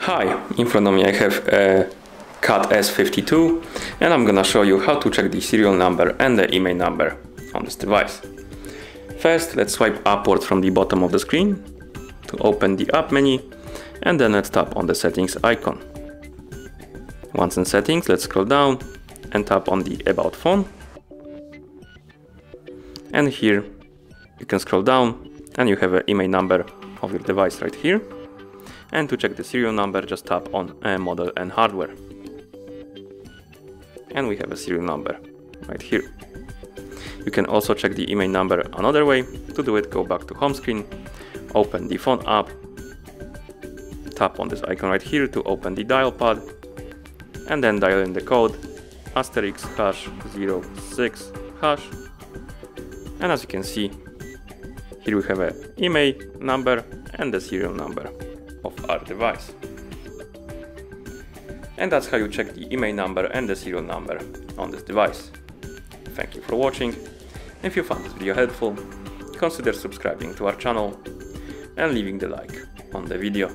Hi, in front of me I have a CAT S52 and I'm gonna show you how to check the serial number and the IMEI number on this device. First, let's swipe upward from the bottom of the screen to open the app menu, and then let's tap on the settings icon. Once in settings, let's scroll down and tap on the About Phone. And here you can scroll down and you have an IMEI number of your device right here. And to check the serial number, just tap on model and hardware. And we have a serial number right here. You can also check the IMEI number another way. To do it, go back to home screen, open the phone app, tap on this icon right here to open the dial pad, and then dial in the code *#06#. And as you can see, here we have an IMEI number and the serial number of our device. And that's how you check the IMEI number and the serial number on this device. Thank you for watching. If you found this video helpful, consider subscribing to our channel and leaving the like on the video.